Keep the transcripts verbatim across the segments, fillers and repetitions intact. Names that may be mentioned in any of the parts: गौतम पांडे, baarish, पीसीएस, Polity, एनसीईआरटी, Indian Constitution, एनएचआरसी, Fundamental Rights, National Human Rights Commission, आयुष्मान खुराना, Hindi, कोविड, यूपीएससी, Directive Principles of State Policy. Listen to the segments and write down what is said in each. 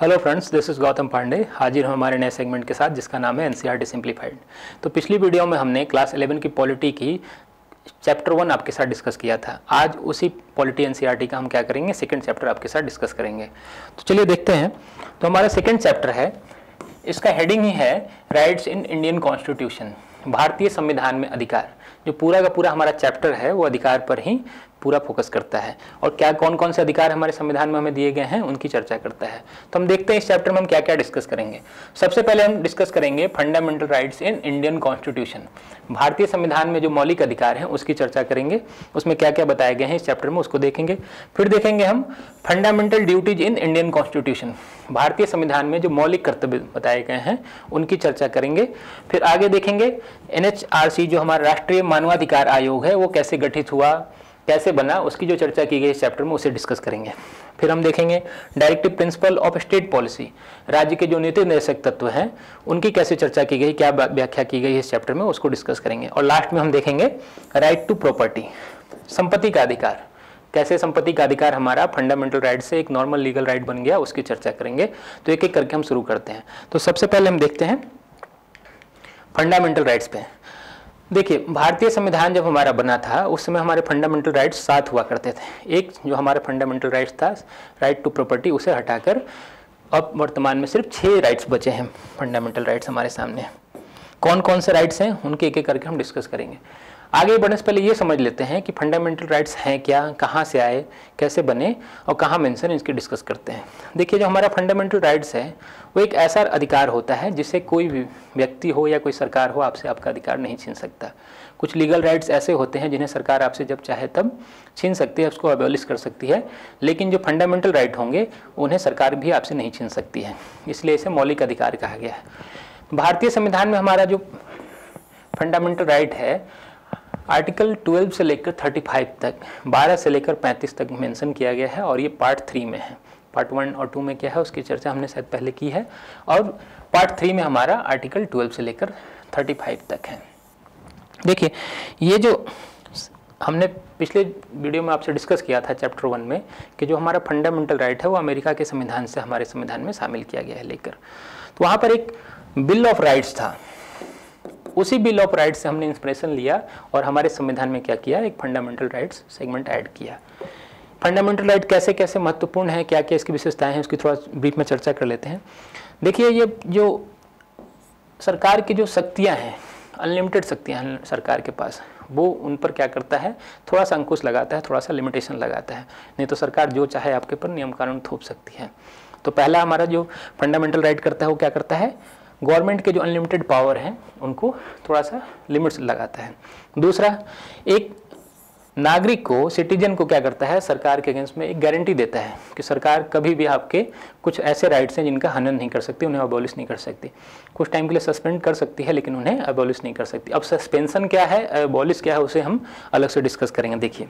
Hello friends, this is गौतम पांडे। हाजिर हूँ हमारे नए सेगमेंट के साथ जिसका नाम है एनसीईआरटी सिंप्लीफाइड। तो पिछली वीडियो में हमने क्लास इलेवन की पॉलिटी की चैप्टर वन आपके साथ डिस्कस किया था। आज उसी पॉलिटी एनसीईआरटी का हम क्या करेंगे, सेकंड चैप्टर आपके साथ डिस्कस करेंगे। तो चलिए देखते हैं। तो हमारा सेकंड चैप्टर है, इसका हेडिंग ही है राइट्स इन इंडियन कॉन्स्टिट्यूशन, भारतीय संविधान में अधिकार। जो पूरा का पूरा हमारा चैप्टर है वो अधिकार पर ही पूरा फोकस करता है और क्या कौन कौन से अधिकार हमारे संविधान में हमें दिए गए हैं उनकी चर्चा करता है। तो हम देखते हैं इस चैप्टर में हम क्या क्या डिस्कस करेंगे। सबसे पहले हम डिस्कस करेंगे fundamental rights in Indian constitution, भारतीय संविधान में जो मौलिक अधिकार हैं उसकी चर्चा करेंगे, उसमें क्या क्या बताए गए हैं इस चैप्टर में उसको देखेंगे। फिर देखेंगे हम fundamental duties in Indian constitution, भारतीय संविधान में जो मौलिक कर्तव्य बताए गए हैं उनकी चर्चा करेंगे। फिर आगे देखेंगे एन एच आर सी, जो हमारा राष्ट्रीय मानवाधिकार आयोग है वो कैसे गठित हुआ, कैसे बना, उसकी जो चर्चा की गई इस चैप्टर में उसे डिस्कस करेंगे। फिर हम देखेंगे directive principle of state policy, राज्य के जो नीति निर्देशक तत्व हैं उनकी कैसे चर्चा की गई, क्या व्याख्या की गई इस चैप्टर में उसको डिस्कस करेंगे। और लास्ट में हम देखेंगे राइट टू प्रॉपर्टी, संपत्ति का अधिकार, कैसे संपत्ति का अधिकार हमारा फंडामेंटल राइट से एक नॉर्मल लीगल राइट बन गया, उसकी चर्चा करेंगे। तो एक एक करके हम शुरू करते हैं। तो सबसे पहले हम देखते हैं फंडामेंटल राइट्स पे। देखिए, भारतीय संविधान जब हमारा बना था उस समय हमारे फंडामेंटल राइट्स सात हुआ करते थे। एक जो हमारा फंडामेंटल राइट्स था राइट टू प्रॉपर्टी, उसे हटाकर अब वर्तमान में सिर्फ छः राइट्स बचे हैं फंडामेंटल राइट्स हमारे सामने। कौन कौन से राइट्स हैं उनके एक एक करके हम डिस्कस करेंगे। आगे बढ़ने से पहले ये समझ लेते हैं कि फंडामेंटल राइट्स हैं क्या, कहाँ से आए, कैसे बने और कहाँ मेंशन इसकी डिस्कस करते हैं। देखिए, जो हमारा फंडामेंटल राइट्स है वो एक ऐसा अधिकार होता है जिसे कोई भी व्यक्ति हो या कोई सरकार हो आपसे आपका अधिकार नहीं छीन सकता। कुछ लीगल राइट्स ऐसे होते हैं जिन्हें सरकार आपसे जब चाहे तब छीन सकती है, उसको अबॉलिश कर सकती है, लेकिन जो फंडामेंटल राइट होंगे उन्हें सरकार भी आपसे नहीं छीन सकती है, इसलिए इसे मौलिक अधिकार कहा गया है। भारतीय संविधान में हमारा जो फंडामेंटल राइट है आर्टिकल ट्वेल्व से लेकर पैंतीस तक, बारह से लेकर पैंतीस तक मेंशन किया गया है और ये पार्ट थ्री में है। पार्ट वन और टू में क्या है उसकी चर्चा हमने शायद पहले की है, और पार्ट थ्री में हमारा आर्टिकल ट्वेल्व से लेकर पैंतीस तक है। देखिए, ये जो हमने पिछले वीडियो में आपसे डिस्कस किया था चैप्टर वन में कि जो हमारा फंडामेंटल राइट है वो अमेरिका के संविधान से हमारे संविधान में शामिल किया गया है लेकर, तो वहाँ पर एक बिल ऑफ राइट्स था, उसी बिल ऑफ राइट्स से हमने इंस्पिरेशन लिया और हमारे संविधान में क्या किया, एक फंडामेंटल राइट्स सेगमेंट ऐड किया। फंडामेंटल राइट कैसे कैसे महत्वपूर्ण है, क्या क्या इसकी विशेषताएं हैं, उसकी थोड़ा ब्रीफ में चर्चा कर लेते हैं। देखिए, ये जो सरकार की जो शक्तियां हैं, अनलिमिटेड शक्तियां हैं सरकार के पास, वो उन पर क्या करता है, थोड़ा सा अंकुश लगाता है, थोड़ा सा लिमिटेशन लगाता है, नहीं तो सरकार जो चाहे आपके ऊपर नियम कानून थोप सकती है। तो पहला हमारा जो फंडामेंटल राइट करता है वो क्या करता है, गवर्नमेंट के जो अनलिमिटेड पावर हैं उनको थोड़ा सा लिमिट्स लगाता है। दूसरा, एक नागरिक को, सिटीजन को क्या करता है, सरकार के अगेंस्ट में एक गारंटी देता है कि सरकार कभी भी आपके कुछ ऐसे राइट्स हैं जिनका हनन नहीं कर सकती, उन्हें अबॉलिश नहीं कर सकती। कुछ टाइम के लिए सस्पेंड कर सकती है लेकिन उन्हें अबॉलिश नहीं कर सकती। अब सस्पेंशन क्या है, अबॉलिश क्या है, उसे हम अलग से डिस्कस करेंगे। देखिए,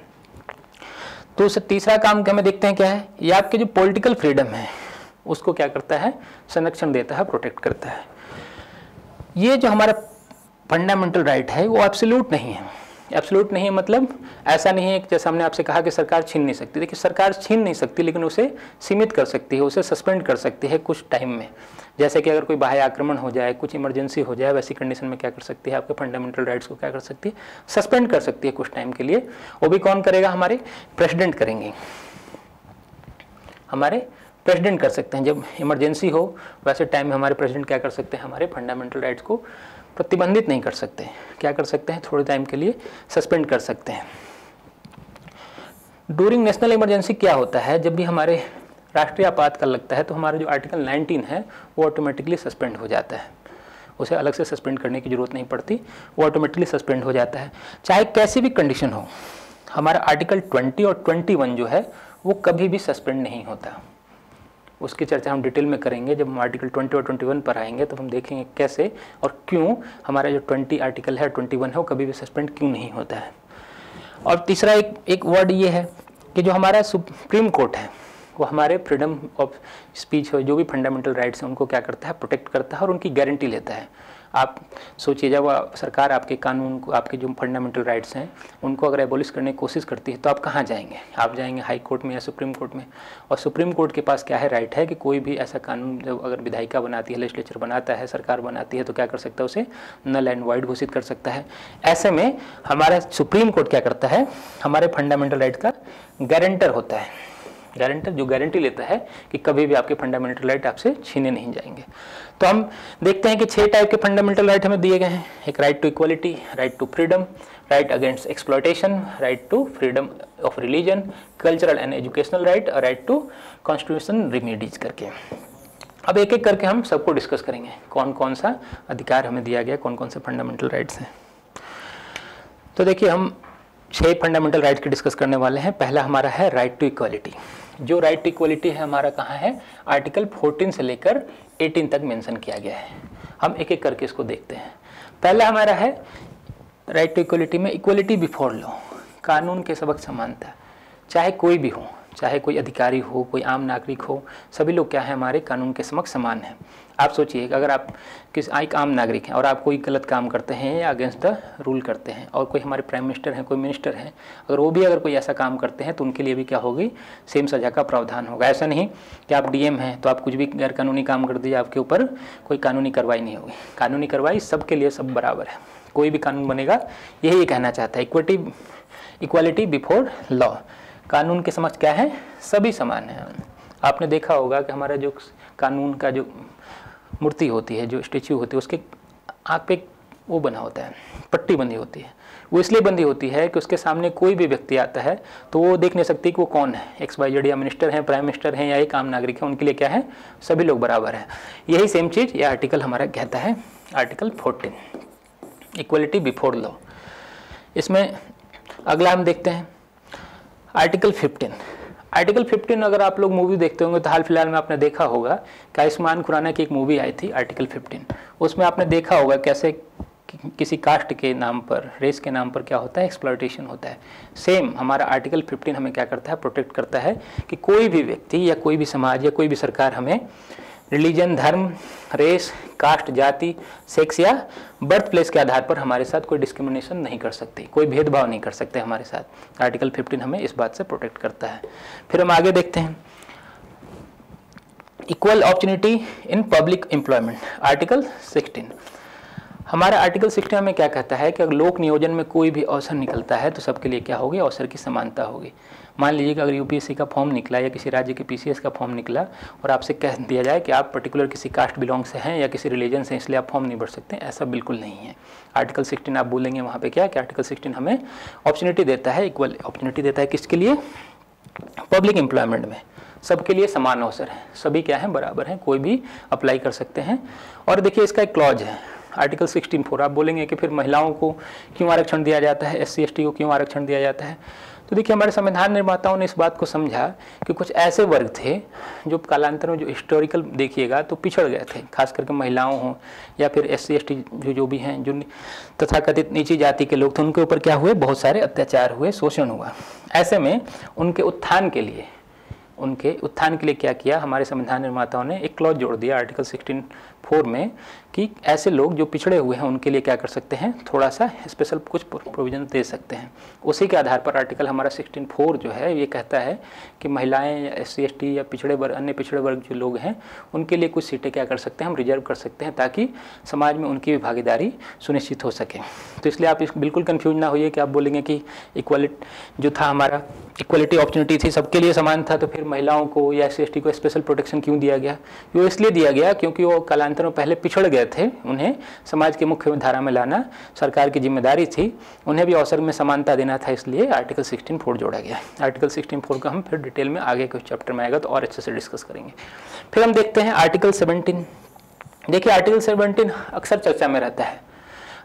तो तीसरा काम क्या, हमें देखते हैं क्या है, ये आपके जो पॉलिटिकल फ्रीडम है उसको क्या करता है, संरक्षण देता है, प्रोटेक्ट करता है। ये जो हमारा फंडामेंटल राइट है वो एब्सोल्यूट नहीं है। एब्सोल्यूट नहीं है मतलब ऐसा नहीं है कि जैसे हमने आपसे कहा कि सरकार छीन नहीं सकती। देखिए, सरकार छीन नहीं सकती लेकिन उसे सीमित कर सकती है, उसे सस्पेंड कर सकती है कुछ टाइम में। जैसे कि अगर कोई बाह्य आक्रमण हो जाए, कुछ इमरजेंसी हो जाए, वैसी कंडीशन में क्या कर सकती है, आपके फंडामेंटल राइट्स को क्या कर सकती है, सस्पेंड कर सकती है कुछ टाइम के लिए। वो भी कौन करेगा, हमारे प्रेसिडेंट करेंगे, हमारे प्रेसिडेंट कर सकते हैं। जब इमरजेंसी हो वैसे टाइम में हमारे प्रेसिडेंट क्या कर सकते हैं, हमारे फंडामेंटल राइट्स को प्रतिबंधित नहीं कर सकते, क्या कर सकते हैं, थोड़े टाइम के लिए सस्पेंड कर सकते हैं। ड्यूरिंग नेशनल इमरजेंसी क्या होता है, जब भी हमारे राष्ट्रीय आपातकाल लगता है तो हमारा जो आर्टिकल नाइनटीन है वो ऑटोमेटिकली सस्पेंड हो जाता है, उसे अलग से सस्पेंड करने की जरूरत नहीं पड़ती, वो ऑटोमेटिकली सस्पेंड हो जाता है चाहे कैसी भी कंडीशन हो। हमारा आर्टिकल ट्वेंटी और ट्वेंटी वन जो है वो कभी भी सस्पेंड नहीं होता। उसकी चर्चा हम डिटेल में करेंगे जब हम आर्टिकल ट्वेंटी और इक्कीस पर आएंगे, तो हम देखेंगे कैसे और क्यों हमारा जो ट्वेंटी आर्टिकल है, इक्कीस है, वो कभी भी सस्पेंड क्यों नहीं होता है। और तीसरा एक एक वर्ड ये है कि जो हमारा सुप्रीम कोर्ट है वो हमारे फ्रीडम ऑफ स्पीच हो, जो भी फंडामेंटल राइट्स हैं उनको क्या करता है, प्रोटेक्ट करता है और उनकी गारंटी लेता है। आप सोचिए, जब सरकार आपके कानून को, आपके जो फंडामेंटल राइट्स हैं उनको अगर एबोलिश करने की कोशिश करती है तो आप कहाँ जाएंगे? आप जाएंगे हाई कोर्ट में या सुप्रीम कोर्ट में। और सुप्रीम कोर्ट के पास क्या है, राइट है कि कोई भी ऐसा कानून जब अगर विधायिका बनाती है, लेजिस्लेचर बनाता है, सरकार बनाती है तो क्या कर सकता है, उसे नल एंड वॉइड घोषित कर सकता है। ऐसे में हमारा सुप्रीम कोर्ट क्या करता है, हमारे फंडामेंटल राइट का गारंटर होता है, गारंटर जो गारंटी लेता है कि कभी भी आपके फंडामेंटल राइट आपसे छीने नहीं जाएंगे। तो हम देखते हैं कि छह टाइप के फंडामेंटल राइट हमें दिए गए हैं, एक right to equality, right to freedom, right against exploitation, right to freedom of religion, cultural and educational right और राइट टू कॉन्स्टिट्यूशन रिमेडीज करके। अब एक एक करके हम सबको डिस्कस करेंगे कौन कौन सा अधिकार हमें दिया गया, कौन कौन से फंडामेंटल राइट्स हैं। तो देखिए, हम छह फंडामेंटल राइट के डिस्कस करने वाले हैं। पहला हमारा है राइट टू इक्वालिटी। जो राइट टू इक्वालिटी है हमारा कहाँ है, आर्टिकल चौदह से लेकर अठारह तक मेंशन किया गया है। हम एक एक करके इसको देखते हैं। पहला हमारा है राइट टू इक्वालिटी में इक्वालिटी बिफोर लॉ, कानून के सबक समानता। चाहे कोई भी हो, चाहे कोई अधिकारी हो, कोई आम नागरिक हो, सभी लोग क्या है हमारे कानून के समक्ष समान हैं। आप सोचिए, अगर आप किस एक आम नागरिक हैं और आप कोई गलत काम करते हैं या अगेंस्ट द रूल करते हैं, और कोई हमारे प्राइम मिनिस्टर हैं, कोई मिनिस्टर हैं, अगर वो भी अगर कोई ऐसा काम करते हैं तो उनके लिए भी क्या होगी, सेम सजा का प्रावधान होगा। ऐसा नहीं कि आप डीएम हैं तो आप कुछ भी गैरकानूनी काम कर दीजिए, आपके ऊपर कोई कानूनी कार्रवाई नहीं होगी। कानूनी कार्रवाई सबके लिए सब बराबर है, कोई भी कानून बनेगा, यही कहना चाहता है इक्विटी इक्वालिटी बिफोर लॉ। कानून के समक्ष क्या है, सभी समान हैं। आपने देखा होगा कि हमारा जो कानून का जो मूर्ति होती है, जो स्टैच्यू होती है, उसके आँख पे वो बना होता है, पट्टी बंधी होती है। वो इसलिए बंधी होती है कि उसके सामने कोई भी व्यक्ति आता है तो वो देख नहीं सकती कि वो कौन है, एक्स वाई जेड, या मिनिस्टर हैं, प्राइम मिनिस्टर हैं, या एक आम नागरिक है, उनके लिए क्या है, सभी लोग बराबर हैं। यही सेम चीज़ यह आर्टिकल हमारा कहता है, आर्टिकल चौदह, इक्वलिटी बिफोर लॉ। इसमें अगला हम देखते हैं आर्टिकल पंद्रह। आर्टिकल पंद्रह अगर आप लोग मूवी देखते होंगे तो हाल फिलहाल में आपने देखा होगा कि आयुष्मान खुराना की एक मूवी आई थी आर्टिकल पंद्रह, उसमें आपने देखा होगा कैसे कि किसी कास्ट के नाम पर, रेस के नाम पर क्या होता है, एक्सप्लॉयटेशन होता है। सेम हमारा आर्टिकल पंद्रह हमें क्या करता है, प्रोटेक्ट करता है कि कोई भी व्यक्ति या कोई भी समाज या कोई भी सरकार हमें रिलीजन, धर्म, रेस, कास्ट, जाति, सेक्स या बर्थ प्लेस के आधार पर हमारे साथ कोई डिस्क्रिमिनेशन नहीं कर सकती, कोई भेदभाव नहीं कर सकते हमारे साथ। आर्टिकल पंद्रह हमें इस बात से प्रोटेक्ट करता है। फिर हम आगे देखते हैं equal opportunity in public employment, article सोलह। हमारा आर्टिकल सोलह हमें क्या कहता है कि अगर लोक नियोजन में कोई भी अवसर निकलता है तो सबके लिए क्या होगी, अवसर की समानता होगी। मान लीजिए कि अगर यूपीएससी का फॉर्म निकला या किसी राज्य के पीसीएस का फॉर्म निकला और आपसे कह दिया जाए कि आप पर्टिकुलर किसी कास्ट बिलोंग से हैं या किसी रिलीजन से, इसलिए आप फॉर्म नहीं भर सकते, ऐसा बिल्कुल नहीं है। आर्टिकल सोलह आप बोलेंगे वहाँ पे क्या कि आर्टिकल सोलह हमें अपॉर्चुनिटी देता है, इक्वल अपॉर्चुनिटी देता है किसके लिए, पब्लिक एम्प्लॉयमेंट में सबके लिए समान अवसर है, सभी क्या है बराबर हैं, कोई भी अप्लाई कर सकते हैं। और देखिए इसका एक क्लॉज है आर्टिकल सिक्सटीन फोर। आप बोलेंगे कि फिर महिलाओं को क्यों आरक्षण दिया जाता है, एस सी एस टी को क्यों आरक्षण दिया जाता है? तो देखिए हमारे संविधान निर्माताओं ने इस बात को समझा कि कुछ ऐसे वर्ग थे जो कालांतर में, जो हिस्टोरिकल देखिएगा तो पिछड़ गए थे, खास करके महिलाओं हों या फिर एस सी एस टी जो जो भी हैं, जो तथाकथित नीची जाति के लोग थे, उनके ऊपर क्या हुए, बहुत सारे अत्याचार हुए, शोषण हुआ। ऐसे में उनके उत्थान के लिए, उनके उत्थान के लिए क्या किया हमारे संविधान निर्माताओं ने, एक क्लॉज जोड़ दिया आर्टिकल सोलह फोर में कि ऐसे लोग जो पिछड़े हुए हैं उनके लिए क्या कर सकते हैं, थोड़ा सा स्पेशल कुछ प्रोविजन दे सकते हैं। उसी के आधार पर आर्टिकल हमारा सोलह फोर जो है ये कहता है कि महिलाएं या एस सी एस टी या पिछड़े वर्ग, अन्य पिछड़े वर्ग जो लोग हैं उनके लिए कुछ सीटें क्या कर सकते हैं, हम रिजर्व कर सकते हैं ताकि समाज में उनकी भी भागीदारी सुनिश्चित हो सके। तो इसलिए आप इस बिल्कुल कन्फ्यूज ना होइए कि आप बोलेंगे कि इक्वालिटी जो था हमारा, इक्वालिटी अपॉर्चुनिटी थी, सबके लिए समान था, तो फिर महिलाओं को या एस सी एस टी को स्पेशल प्रोटेक्शन क्यों दिया गया? वो इसलिए दिया गया क्योंकि वो कालांतर में पहले पिछड़ गए थे, उन्हें समाज के मुख्य धारा में लाना सरकार की जिम्मेदारी थी, उन्हें भी अवसर में समानता देना था, इसलिए आर्टिकल सोलह फोर जोड़ा गया। आर्टिकल सोलह फोर का हम फिर डिटेल में आगे कुछ चैप्टर में आएगा तो और अच्छे से डिस्कस करेंगे। फिर हम देखते हैं आर्टिकल सत्रह। देखिए आर्टिकल सत्रह अक्सर चर्चा में रहता है,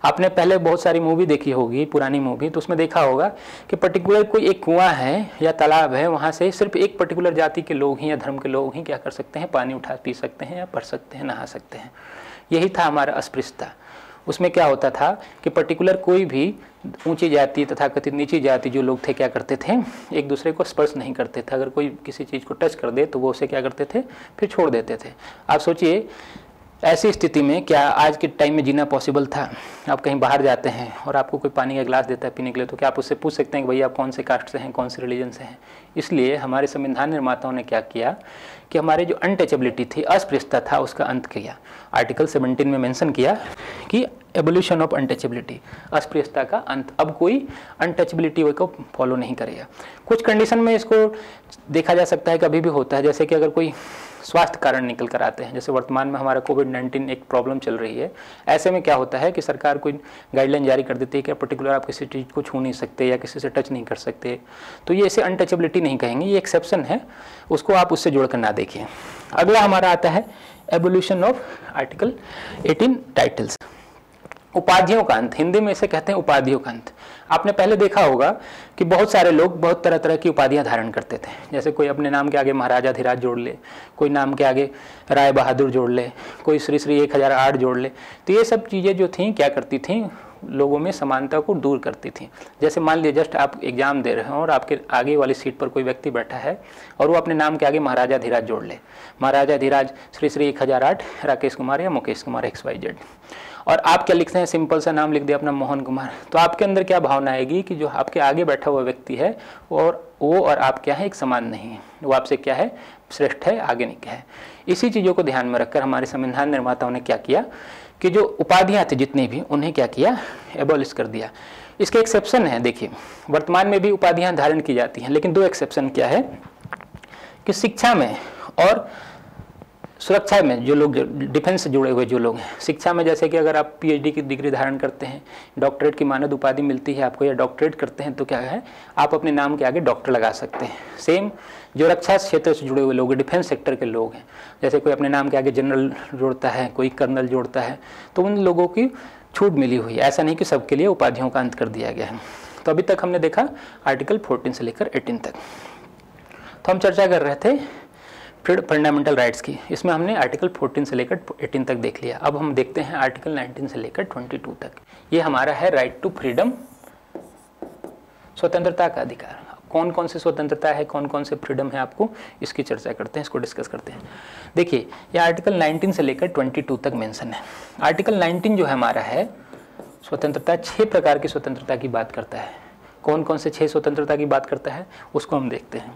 आपने पहले बहुत सारी मूवी देखी होगी, पुरानी मूवी, तो उसमें देखा होगा कि पर्टिकुलर कोई एक कुआं है या तालाब है, वहाँ से सिर्फ एक पर्टिकुलर जाति के लोग ही या धर्म के लोग ही क्या कर सकते हैं, पानी उठा पी सकते हैं या भर सकते हैं, नहा सकते हैं। यही था हमारा अस्पृश्यता। उसमें क्या होता था कि पर्टिकुलर कोई भी ऊंची जाति तथा कथित नीची जाति जो लोग थे क्या करते थे, एक दूसरे को स्पर्श नहीं करते थे। अगर कोई किसी चीज़ को टच कर दे तो वो उसे क्या करते थे, फिर छोड़ देते थे। आप सोचिए ऐसी स्थिति में क्या आज के टाइम में जीना पॉसिबल था? आप कहीं बाहर जाते हैं और आपको कोई पानी का गिलास देता है पीने के लिए, तो क्या आप उससे पूछ सकते हैं कि भैया आप कौन से कास्ट से हैं, कौन से रिलीजन से हैं? इसलिए हमारे संविधान निर्माताओं ने क्या किया कि हमारे जो अनटचेबिलिटी थी, अस्पृश्यता था, उसका अंत किया। आर्टिकल सेवनटीन में मेंशन किया कि एवोल्यूशन ऑफ अनटचेबिलिटी, अस्पृश्यता का अंत। अब कोई अनटचेबिलिटी को फॉलो नहीं करेगा। कुछ कंडीशन में इसको देखा जा सकता है कि अभी भी होता है, जैसे कि अगर कोई स्वास्थ्य कारण निकल कर आते हैं, जैसे वर्तमान में हमारा कोविड नाइन्टीन एक प्रॉब्लम चल रही है। ऐसे में क्या होता है कि सरकार कोई गाइडलाइन जारी कर देती है कि पर्टिकुलर आप किसी चीज़ को छू नहीं सकते या किसी से टच नहीं कर सकते, तो ये इसे अनटचेबिलिटी नहीं कहेंगे, ये एक्सेप्शन है, उसको आप उससे जोड़कर ना देखिए। अगला हमारा आता है evolution of article eighteen titles, उपाधियों का अंत। हिंदी में इसे कहते हैं उपाधियों का अंत। आपने पहले देखा होगा कि बहुत सारे लोग बहुत तरह तरह की उपाधियां धारण करते थे, जैसे कोई अपने नाम के आगे महाराजा धीराज जोड़ ले, कोई नाम के आगे राय बहादुर जोड़ ले, कोई श्री श्री एक हज़ार आठ जोड़ ले। तो ये सब चीज़ें जो थीं क्या करती थीं, लोगों में समानता को दूर करती थी। जैसे मान लीजिए जस्ट आप एग्जाम दे रहे हो और आपके आगे वाली सीट पर कोई व्यक्ति बैठा है और वो अपने नाम के आगे महाराजा धीराज जोड़ ले, महाराजा धीराज श्री श्री एक हज़ार आठ राकेश कुमार या Mukesh Kumar X Y Z, और आप क्या लिखते हैं, सिंपल सा नाम लिख दिया अपना मोहन कुमार, तो आपके अंदर क्या भावना आएगी कि जो आपके आगे बैठा हुआ व्यक्ति है और वो और आप क्या है, एक समान नहीं है, वो आपसे क्या है, श्रेष्ठ है, आगे नहीं क्या है। इसी चीज़ों को ध्यान में रखकर हमारे संविधान निर्माताओं ने क्या किया कि जो उपाधियाँ थी जितनी भी, उन्हें क्या किया, एबॉलिश कर दिया। इसके एक्सेप्शन है, देखिए वर्तमान में भी उपाधियाँ धारण की जाती हैं, लेकिन दो एक्सेप्शन क्या है कि शिक्षा में और सुरक्षा में जो लोग, डिफेंस से जुड़े हुए जो लोग हैं। शिक्षा में जैसे कि अगर आप पीएचडी की डिग्री धारण करते हैं, डॉक्टरेट की मानद उपाधि मिलती है आपको, या डॉक्टरेट करते हैं, तो क्या है, आप अपने नाम के आगे डॉक्टर लगा सकते हैं। सेम जो रक्षा क्षेत्र से जुड़े हुए लोग हैं, डिफेंस सेक्टर के लोग हैं, जैसे कोई अपने नाम के आगे जनरल जोड़ता है, कोई कर्नल जोड़ता है, तो उन लोगों की छूट मिली हुई है। ऐसा नहीं कि सबके लिए उपाधियों का अंत कर दिया गया है। तो अभी तक हमने देखा आर्टिकल फोर्टीन से लेकर एटीन तक। तो हम चर्चा कर रहे थे फिर फंडामेंटल राइट्स की, इसमें हमने आर्टिकल फोर्टीन से लेकर एटीन तक देख लिया। अब हम देखते हैं आर्टिकल नाइनटीन से लेकर बाईस तक। ये हमारा है राइट टू फ्रीडम, स्वतंत्रता का अधिकार। कौन कौन सी स्वतंत्रता है, कौन कौन से फ्रीडम है, आपको इसकी चर्चा करते हैं, इसको डिस्कस करते हैं। देखिए ये आर्टिकल नाइनटीन से लेकर बाईस तक मेंशन है। आर्टिकल नाइनटीन जो है हमारा है स्वतंत्रता, छः प्रकार की स्वतंत्रता की बात करता है। कौन कौन से छः स्वतंत्रता की बात करता है उसको हम देखते हैं।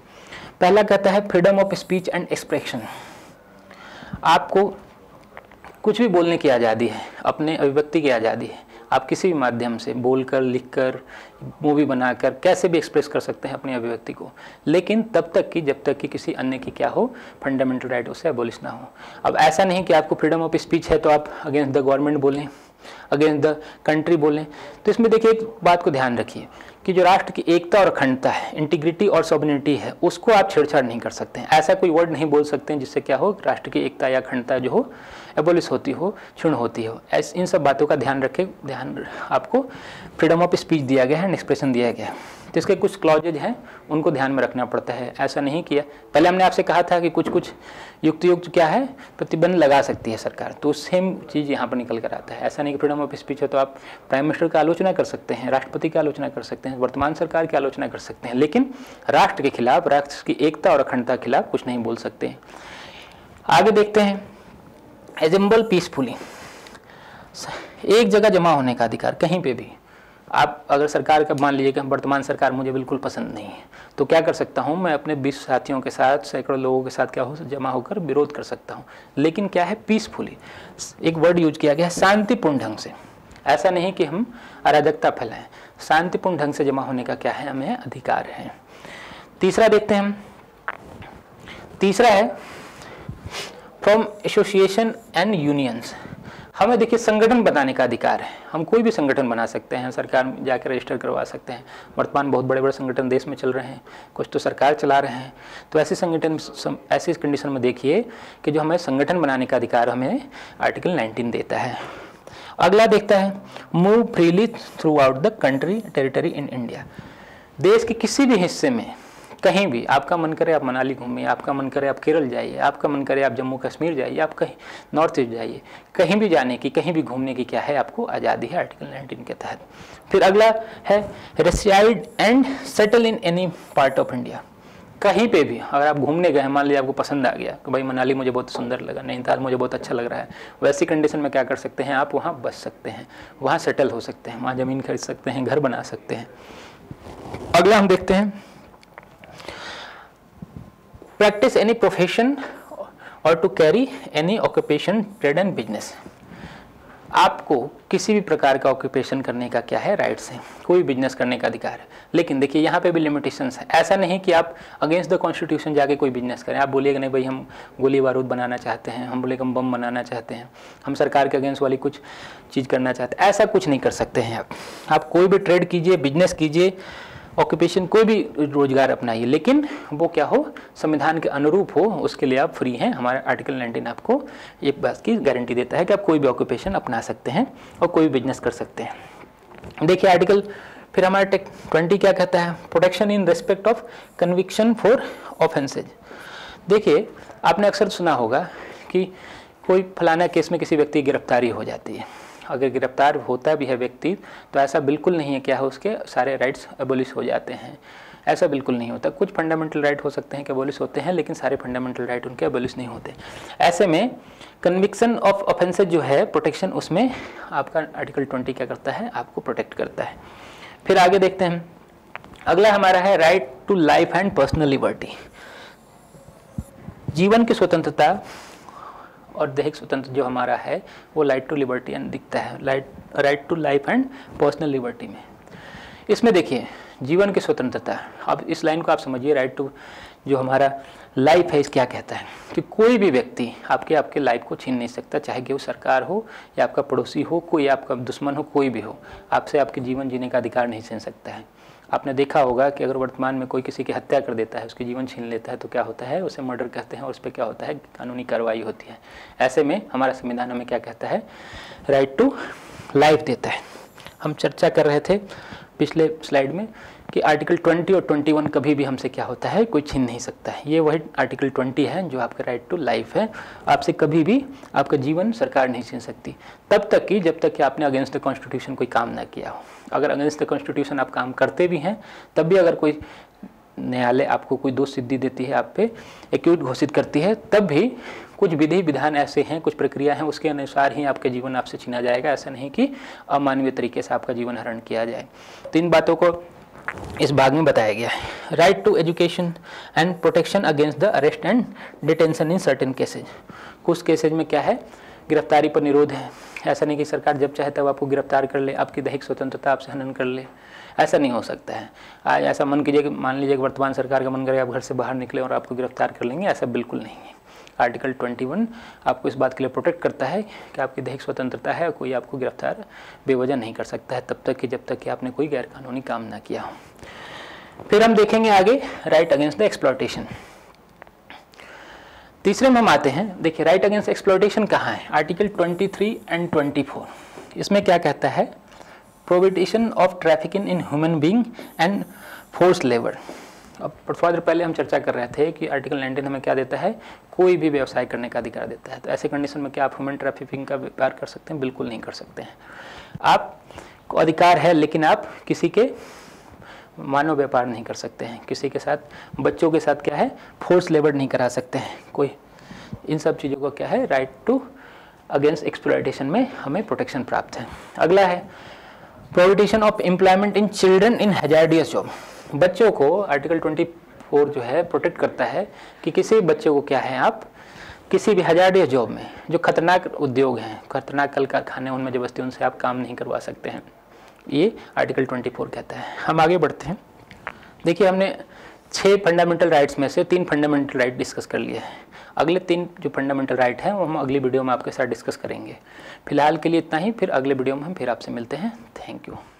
पहला कहता है freedom of speech and expression, आपको कुछ भी बोलने की आज़ादी है, अपने अभिव्यक्ति की आज़ादी है। आप किसी भी माध्यम से बोलकर, लिखकर, मूवी बनाकर कैसे भी एक्सप्रेस कर सकते हैं अपनी अभिव्यक्ति को, लेकिन तब तक कि जब तक कि किसी अन्य की क्या हो, फंडामेंटल राइट उसे एबोलिश ना हो। अब ऐसा नहीं कि आपको फ्रीडम ऑफ स्पीच है तो आप अगेंस्ट द गवर्नमेंट बोलें, अगेंस्ट द कंट्री बोलें। तो इसमें देखिए एक बात को ध्यान रखिए कि जो राष्ट्र की एकता और अखंडता है, इंटीग्रिटी और सॉवरेनिटी है, उसको आप छेड़छाड़ नहीं कर सकते हैं। ऐसा कोई वर्ड नहीं बोल सकते हैं जिससे क्या हो, राष्ट्र की एकता या अखंडता जो हो एबोलिश होती हो, क्षीण होती हो। ऐसे इन सब बातों का ध्यान रखें। ध्यान आपको फ्रीडम ऑफ स्पीच दिया गया है एंड एक्सप्रेशन दिया गया है, तो इसके कुछ क्लॉजेज हैं, उनको ध्यान में रखना पड़ता है। ऐसा नहीं किया, पहले हमने आपसे कहा था कि कुछ कुछ युक्त युक्त क्या है, प्रतिबंध लगा सकती है सरकार, तो सेम चीज़ यहाँ पर निकल कर आता है। ऐसा नहीं कि फ्रीडम ऑफ स्पीच है तो आप प्राइम मिनिस्टर की आलोचना कर सकते हैं, राष्ट्रपति की आलोचना कर सकते हैं, वर्तमान सरकार की आलोचना कर सकते हैं, लेकिन राष्ट्र के खिलाफ, राष्ट्र की एकता और अखंडता के खिलाफ कुछ नहीं बोल सकते हैं। आगे देखते हैं एसेंबल पीसफुली, एक जगह जमा होने का अधिकार, कहीं पे भी। आप अगर सरकार का, मान लीजिए कि वर्तमान सरकार मुझे बिल्कुल पसंद नहीं है, तो क्या कर सकता हूँ, मैं अपने बीस साथियों के साथ, सैकड़ों लोगों के साथ क्या हो, जमा होकर विरोध कर सकता हूँ, लेकिन क्या है, पीसफुली। एक वर्ड यूज किया गया है, शांतिपूर्ण ढंग से। ऐसा नहीं कि हम अराजकता फैलाएं, शांतिपूर्ण ढंग से जमा होने का क्या है, हमें अधिकार है। तीसरा देखते हैं हम, तीसरा है फ्रॉम एसोसिएशन एंड यूनियंस, हमें देखिए संगठन बनाने का अधिकार है। हम कोई भी संगठन बना सकते हैं, सरकार में जाकर रजिस्टर करवा सकते हैं। वर्तमान बहुत बड़े बड़े संगठन देश में चल रहे हैं, कुछ तो सरकार चला रहे हैं, तो ऐसे संगठन, ऐसी कंडीशन में देखिए कि जो हमें संगठन बनाने का अधिकार हमें आर्टिकल नाइनटीन देता है। अगला देखता है move freely throughout the country territory in India, देश के किसी भी हिस्से में, कहीं भी आपका मन करे आप मनाली घूमिए, आपका मन करे आप केरल जाइए, आपका मन करे आप जम्मू कश्मीर जाइए, आप कहीं नॉर्थ ईस्ट जाइए, कहीं भी जाने की, कहीं भी घूमने की क्या है, आपको आज़ादी है आर्टिकल नाइनटीन के तहत। फिर अगला है reside and settle in any part of India, कहीं पे भी अगर आप घूमने गए, मान लीजिए आपको पसंद आ गया कि भाई मनाली मुझे बहुत सुंदर लगा, नैनीताल मुझे बहुत अच्छा लग रहा है, वैसी कंडीशन में क्या कर सकते हैं आप, वहाँ बस सकते हैं, वहाँ सेटल हो सकते हैं, वहाँ ज़मीन खरीद सकते हैं, घर बना सकते हैं। अगला हम देखते हैं, प्रैक्टिस एनी प्रोफेशन और to carry any occupation trade and business. आपको किसी भी प्रकार का ऑक्यूपेशन करने का क्या है, राइट्स है, कोई बिजनेस करने का अधिकार है। लेकिन देखिए यहाँ पे भी लिमिटेशंस है, ऐसा नहीं कि आप अगेंस्ट द कॉन्स्टिट्यूशन जाके कोई बिजनेस करें। आप बोलिएगा नहीं भाई हम गोली बारूद बनाना चाहते हैं, हम बोलेगा हम बम बनाना चाहते हैं, हम सरकार के अगेंस्ट वाली कुछ चीज़ करना चाहते हैं, ऐसा कुछ नहीं कर सकते हैं आप। आप कोई भी ट्रेड कीजिए, बिजनेस कीजिए, ऑक्यूपेशन, कोई भी रोजगार अपनाइए, लेकिन वो क्या हो, संविधान के अनुरूप हो, उसके लिए आप फ्री हैं। हमारा आर्टिकल उन्नीस आपको ये बात की गारंटी देता है कि आप कोई भी ऑक्यूपेशन अपना सकते हैं और कोई भी बिजनेस कर सकते हैं। देखिए आर्टिकल फिर हमारा टेक ट्वेंटी क्या कहता है, protection in respect of conviction for offences. देखिए आपने अक्सर सुना होगा कि कोई फलाना केस में किसी व्यक्ति की गिरफ्तारी हो जाती है, अगर गिरफ्तार होता भी है व्यक्ति तो ऐसा बिल्कुल नहीं है क्या हो उसके सारे राइट्स एबोलिश हो जाते हैं, ऐसा बिल्कुल नहीं होता। कुछ फंडामेंटल राइट हो सकते हैं कि एबोलिश होते हैं, लेकिन सारे फंडामेंटल राइट उनके एबोलिश नहीं होते। ऐसे में कन्विक्शन ऑफ ऑफेंसेज जो है प्रोटेक्शन, उसमें आपका आर्टिकल ट्वेंटी क्या करता है, आपको प्रोटेक्ट करता है। फिर आगे देखते हैं, अगला हमारा है right to life and personal liberty, जीवन की स्वतंत्रता और दैहिक स्वतंत्र जो हमारा है वो राइट टू लिबर्टी एंड दिखता है, right right to life and personal liberty में। इसमें देखिए जीवन की स्वतंत्रता, अब इस लाइन को आप समझिए, राइट टू जो हमारा लाइफ है, इस क्या कहता है कि कोई भी व्यक्ति आपके आपके लाइफ को छीन नहीं सकता, चाहे कि वो सरकार हो या आपका पड़ोसी हो, कोई आपका दुश्मन हो, कोई भी हो, आपसे आपके जीवन जीने का अधिकार नहीं छीन सकता है। आपने देखा होगा कि अगर वर्तमान में कोई किसी की हत्या कर देता है, उसके जीवन छीन लेता है, तो क्या होता है, उसे मर्डर कहते हैं और उस पर क्या होता है, कानूनी कार्रवाई होती है। ऐसे में हमारा संविधान हमें क्या कहता है, राइट टू लाइफ देता है। हम चर्चा कर रहे थे पिछले स्लाइड में कि आर्टिकल ट्वेंटी और ट्वेंटी वन कभी भी हमसे क्या होता है, कोई छीन नहीं सकता है। ये वही आर्टिकल ट्वेंटी है जो आपका राइट टू लाइफ है, आपसे कभी भी आपका जीवन सरकार नहीं छीन सकती, तब तक कि जब तक कि आपने अगेंस्ट द कॉन्स्टिट्यूशन कोई काम ना किया हो। अगर अगेंस्ट द कॉन्स्टिट्यूशन आप काम करते भी हैं, तब भी अगर कोई न्यायालय आपको कोई दोष सिद्धि देती है, आप पे एक्यूट घोषित करती है, तब भी कुछ विधि विधान ऐसे हैं, कुछ प्रक्रिया हैं, उसके अनुसार ही आपका जीवन आपसे छीना जाएगा। ऐसा नहीं कि अमानवीय तरीके से आपका जीवन हरण किया जाए। तो इन बातों को इस भाग में बताया गया है। Right to education and protection against the arrest and detention in certain cases. कुछ केसेज में क्या है, गिरफ्तारी पर निरोध है, ऐसा नहीं कि सरकार जब चाहे तब आपको गिरफ्तार कर ले, आपकी दैहिक स्वतंत्रता आपसे हनन कर ले, ऐसा नहीं हो सकता है। आज ऐसा मन कीजिए कि मान लीजिए कि वर्तमान सरकार का मन करे आप घर से बाहर निकले और आपको गिरफ्तार कर लेंगे, ऐसा बिल्कुल नहीं है। आर्टिकल इक्कीस आपको इस बात के लिए प्रोटेक्ट करता है कि आपकी दैहिक स्वतंत्रता है, कोई आपको गिरफ्तार बेवजह नहीं कर सकता है, तब तक कि जब तक कि आपने कोई गैरकानूनी काम ना किया हो। फिर हम देखेंगे आगे राइट अगेंस्ट द एक्सप्लॉयटेशन, तीसरे में हम आते हैं। देखिए राइट अगेंस्ट एक्सप्लॉयटेशन कहाँ है, आर्टिकल तेईस एंड चौबीस। इसमें क्या कहता है, prohibition of trafficking in human being and force labour. अब फर्दर पहले हम चर्चा कर रहे थे कि आर्टिकल उन्नीस हमें क्या देता है, कोई भी व्यवसाय करने का अधिकार देता है। तो ऐसे कंडीशन में क्या आप ह्यूमन ट्रैफिकिंग का व्यापार कर सकते हैं, बिल्कुल नहीं कर सकते हैं। आपको अधिकार है लेकिन आप किसी के मानव व्यापार नहीं कर सकते हैं, किसी के साथ बच्चों के साथ क्या है, फोर्स लेबर नहीं करा सकते हैं कोई। इन सब चीज़ों को क्या है, राइट टू अगेंस्ट एक्सप्लॉयटेशन में हमें प्रोटेक्शन प्राप्त है। अगला है prohibition of employment in children in hazardous job. बच्चों को आर्टिकल चौबीस जो है प्रोटेक्ट करता है कि किसी बच्चे को क्या है, आप किसी भी हैजार्डियस जॉब में, जो खतरनाक उद्योग हैं, खतरनाक कल कारखाने, उनमें जबरदस्ती उनसे आप काम नहीं करवा सकते हैं, ये आर्टिकल चौबीस कहता है। हम आगे बढ़ते हैं। देखिए हमने छः फंडामेंटल राइट्स में से तीन फंडामेंटल राइट डिस्कस कर लिए हैं। अगले तीन जो फंडामेंटल राइट हैं वो हम अगली वीडियो में आपके साथ डिस्कस करेंगे। फिलहाल के लिए इतना ही, फिर अगले वीडियो में हम फिर आपसे मिलते हैं। Thank you.